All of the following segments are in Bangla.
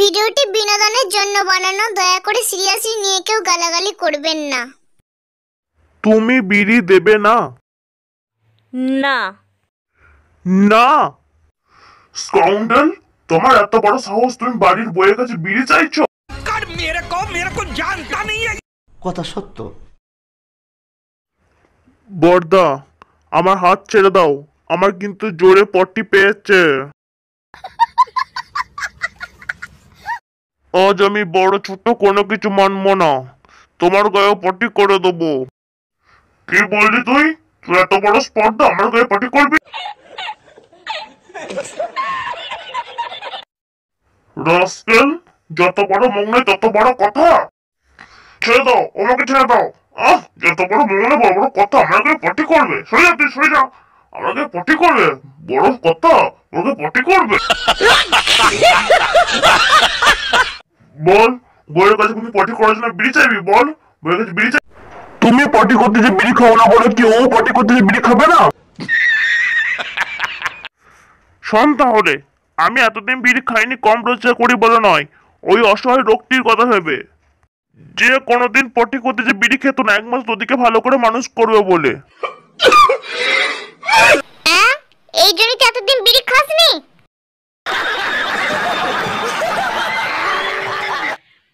ভিডিওটি বিনোদনের জন্য বানানো, দয়া করে সিরিয়াসলি নিয়ে কেউ গালাগালি করবেন না। তুমি বিড়ি দেবে না? না। না। স্কাউন্ডাল, তোমার এত বড় সাহস, তুমি বাড়ির বউয়ের কাছে বিড়ি চাইছো? কার মেরে কো জানতা নেই। কথা সত্য। বর্দা, আমার হাত ছেড়ে দাও, আমার কিন্তু জোরে পটি পেয়েছে। আজ আমি বড় ছোট কোনো কিছু মানবো না, তোমার গায়ে পটি করে দেবো। কি বললি তুই? তুই এত বড় স্পর্ধা, আমার গায়ে পটি করবি? রাস্কেল, যত বড় মুখ নেই তত বড় কথা। ছেড়ে দাও, আমাকে ছেড়ে দাও। আহ, যত বড় মুখ নেই বড় বড় কথা, আমার গায়ে পটি করবে। সরে যা তুই, সরে যা। আমাকে পটি করবে, বড় কথা, ওকে পটি করবে। বল, বউয়ের কাছে তুমি পটি করার জন্য বিড়ি চাইবি? বল, বউয়ের কাছে বিড়ি চাই। তুমি পটি করতে যে বিড়ি খাও না বলে কি ও পটি করতে যে বিড়ি খাবে না? শোন, তাহলে আমি এতদিন বিড়ি খাইনি কম রোজগার করি বলে নয়, ওই অসহায় রোগটির কথা ভেবে, যে কোনোদিন পটি করতে যে বিড়ি খেত না, এক মাস ওদিকে ভালো করে মানুষ করবে বলে। এই জন্য এতদিন বিড়ি খাসনি?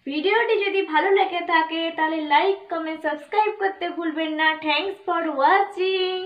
ভিডিওটি যদি ভালো লেগে থাকে তাহলে লাইক, কমেন্ট, সাবস্ক্রাইব করতে ভুলবেন না। Thanks for watching.